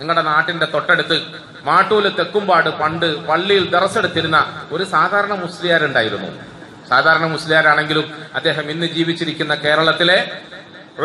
നിങ്ങളുടെ നാട്ടിന്റെ തൊട്ടടുത്ത് മാട്ടൂല് തെക്കുംപാട് പണ്ട് പള്ളിയിൽ ദറസെടുത്തിരുന്ന ഒരു സാധാരണ മുസ്ലിയാരുണ്ടായിരുന്നു. സാധാരണ മുസ്ലിയാരാണെങ്കിലും അദ്ദേഹം ഇന്ന് ജീവിച്ചിരിക്കുന്ന കേരളത്തിലെ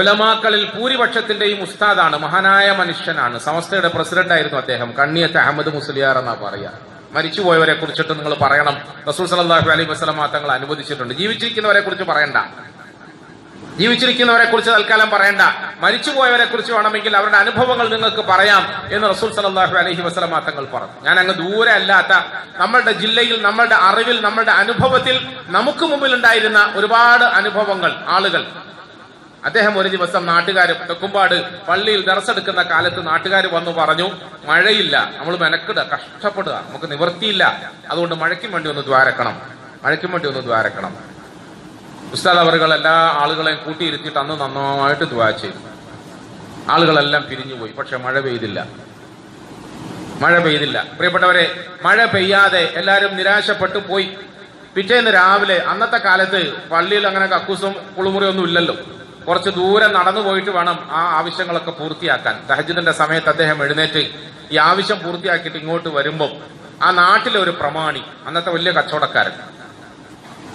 ഉലമാക്കളിൽ ഭൂരിപക്ഷത്തിന്റെയും ഉസ്താദാണ്, മഹാനായ മനുഷ്യനാണ്. സമസ്തയുടെ പ്രസിഡന്റ് ആയിരുന്നു അദ്ദേഹം. കണ്ണിയത്ത് അഹമ്മദ് മുസ്ലിയാർ എന്നാ പറയാ. മരിച്ചുപോയവരെ കുറിച്ചിട്ട് നിങ്ങൾ പറയണം, റസൂൽ സല്ലല്ലാഹു അലൈഹി വസല്ലമ തങ്ങൾ അനുവദിച്ചിട്ടുണ്ട്. ജീവിച്ചിരിക്കുന്നവരെ കുറിച്ച് പറയണ്ട, ജീവിച്ചിരിക്കുന്നവരെ കുറിച്ച് തൽക്കാലം പറയണ്ട. മരിച്ചുപോയവരെ കുറിച്ച് വേണമെങ്കിൽ അവരുടെ അനുഭവങ്ങൾ നിങ്ങൾക്ക് പറയാം എന്ന് റസൂൽ സല്ലല്ലാഹു അലൈഹി വസല്ലമ തങ്ങൾ പറഞ്ഞു. ഞാൻ അങ്ങ് ദൂരെ അല്ലാത്ത നമ്മളുടെ ജില്ലയിൽ, നമ്മളുടെ അറിവിൽ, നമ്മളുടെ അനുഭവത്തിൽ നമുക്ക് മുമ്പിൽ ഉണ്ടായിരുന്ന ഒരുപാട് അനുഭവങ്ങൾ ആളുകൾ. അദ്ദേഹം ഒരു ദിവസം നാട്ടുകാർ തെക്കുംപാട് പള്ളിയിൽ ദർസെടുക്കുന്ന കാലത്ത് നാട്ടുകാർ വന്നു പറഞ്ഞു, മഴയില്ല, നമ്മൾ മെനക്കിടുക, കഷ്ടപ്പെടുക, നമുക്ക് നിവർത്തിയില്ല, അതുകൊണ്ട് മഴയ്ക്കും വേണ്ടി ഒന്ന് ദ്വാരക്കണം. ഉസ്താദ് അവറുകൾ എല്ലാ ആളുകളെയും കൂട്ടിയിരുത്തിയിട്ട് അന്ന് നന്നായിട്ട് ദ്വാ ചെയ്തു. ആളുകളെല്ലാം പിരിഞ്ഞുപോയി, പക്ഷെ മഴ പെയ്തില്ല. പ്രിയപ്പെട്ടവരെ, മഴ പെയ്യാതെ എല്ലാവരും നിരാശപ്പെട്ടു പോയി. പിറ്റേന്ന് രാവിലെ, അന്നത്തെ കാലത്ത് പള്ളിയിൽ അങ്ങനെ കക്കൂസും കുളിമുറിയൊന്നും ഇല്ലല്ലോ, കുറച്ച് ദൂരം നടന്നു പോയിട്ട് വേണം ആ ആവശ്യങ്ങളൊക്കെ പൂർത്തിയാക്കാൻ. തഹജ്ജുദിന്റെ സമയത്ത് അദ്ദേഹം എഴുന്നേറ്റ് ഈ ആവശ്യം പൂർത്തിയാക്കിയിട്ട് ഇങ്ങോട്ട് വരുമ്പോൾ ആ നാട്ടിലെ ഒരു പ്രമാണി, അന്നത്തെ വലിയ കച്ചവടക്കാരൻ,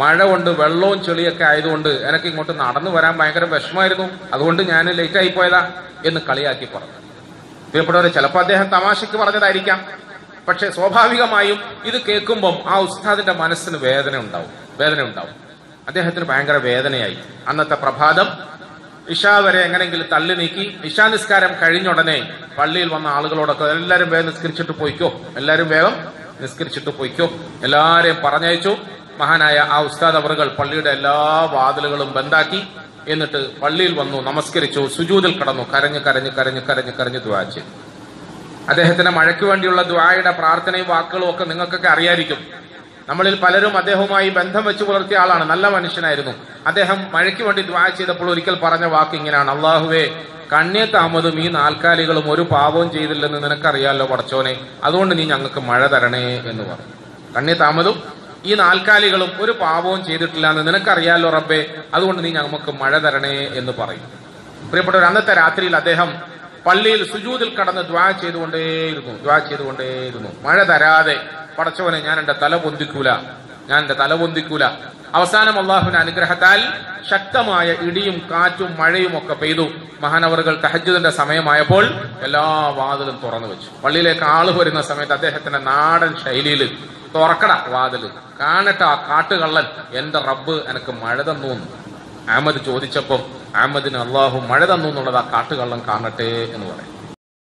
മഴ കൊണ്ട് വെള്ളവും ചെളിയൊക്കെ ആയതുകൊണ്ട് എനിക്ക് ഇങ്ങോട്ട് നടന്നു വരാൻ ഭയങ്കര വിഷമായിരുന്നു, അതുകൊണ്ട് ഞാൻ ലേറ്റായി പോയതാ എന്ന് കളിയാക്കി പറഞ്ഞു. പ്രിയപ്പെട്ടവരെ, ചിലപ്പോൾ അദ്ദേഹം തമാശയ്ക്ക് പറഞ്ഞതായിരിക്കാം, പക്ഷെ സ്വാഭാവികമായും ഇത് കേൾക്കുമ്പം ആ ഉസ്താദിന്റെ മനസ്സിന് വേദന ഉണ്ടാവും. അദ്ദേഹത്തിന് ഭയങ്കര വേദനയായി. അന്നത്തെ പ്രഭാതം ഇഷാ വരെ എങ്ങനെയെങ്കിലും തള്ളി നീക്കി. ഇഷാ നിസ്കാരം കഴിഞ്ഞ ഉടനെ പള്ളിയിൽ വന്ന ആളുകളോടൊക്കെ എല്ലാവരും വേഗം നിസ്കരിച്ചിട്ട് പോയിക്കോ എല്ലാവരെയും പറഞ്ഞയച്ചു. മഹാനായ ആ ഉസ്താദ് അവറുകൾ പള്ളിയുടെ എല്ലാ വാതിലുകളും ബന്ധാക്കി. എന്നിട്ട് പള്ളിയിൽ വന്നു, നമസ്കരിച്ചു, സുജൂദിൽ കടന്നു, കരഞ്ഞ് ദുആ ചെയ്തു. അദ്ദേഹത്തിന്റെ മഴയ്ക്ക് വേണ്ടിയുള്ള ദുആയുടെ പ്രാർത്ഥനയും വാക്കുകളും ഒക്കെ നിങ്ങൾക്കൊക്കെ അറിയായിരിക്കും. നമ്മളിൽ പലരും അദ്ദേഹവുമായി ബന്ധം വെച്ച് പുലർത്തിയ ആളാണ്, നല്ല മനുഷ്യനായിരുന്നു. അദ്ദേഹം മഴയ്ക്ക് വേണ്ടി ദുആ ചെയ്തപ്പോൾ ഒരിക്കൽ പറഞ്ഞ വാക്ക് ഇങ്ങനെയാണ്, അല്ലാഹുവേ, കണ്ണിയത്ത് അഹ്മദും ഈ നാൽക്കാലികളും ഒരു പാപവും ചെയ്തില്ലെന്ന് നിനക്കറിയാലോ പടച്ചോനെ, അതുകൊണ്ട് നീ ഞങ്ങൾക്ക് മഴ തരണേ എന്ന് പറഞ്ഞു. കണ്ണിയത്ത് അഹ്മദും ഈ നാൽക്കാലികളും ഒരു പാപവും ചെയ്തിട്ടില്ല എന്ന് നിനക്കറിയാലോ റബ്ബേ, അതുകൊണ്ട് നീ ഞങ്ങൾക്ക് മഴ തരണേ എന്ന് പറയും. പ്രിയപ്പെട്ടവർ, അന്നത്തെ രാത്രിയിൽ അദ്ദേഹം പള്ളിയിൽ സുജൂദിൽ കടന്ന് ദ്വാ ചെയ്തുകൊണ്ടേയിരുന്നു. മഴ തരാതെ, പടച്ചവനെ ഞാൻ എന്റെ തല പൊന്തിക്കൂല. അവസാനം അള്ളാഹുവിന്റെ അനുഗ്രഹത്താൽ ശക്തമായ ഇടിയും കാറ്റും മഴയും ഒക്കെ പെയ്തു. മഹാനവറുകൾ തഹജ്ജുദിന്റെ സമയമായപ്പോൾ എല്ലാ വാതിലും തുറന്നു വെച്ചു. പള്ളിയിലേക്ക് ആള് വരുന്ന സമയത്ത് അദ്ദേഹത്തിന്റെ നാടൻ ശൈലിയിൽ, തുറക്കട വാതില്, കാണട്ട ആ കാട്ടുകള്ളൻ, എന്റെ റബ്ബ് എനിക്ക് മഴ തന്നു. അഹമ്മദ് ചോദിച്ചപ്പോൾ അഹമ്മദിന് അള്ളാഹു മഴ തന്നു എന്നുള്ളത് ആ കാട്ടുകള്ളൻ കാണട്ടെ എന്ന് പറയും.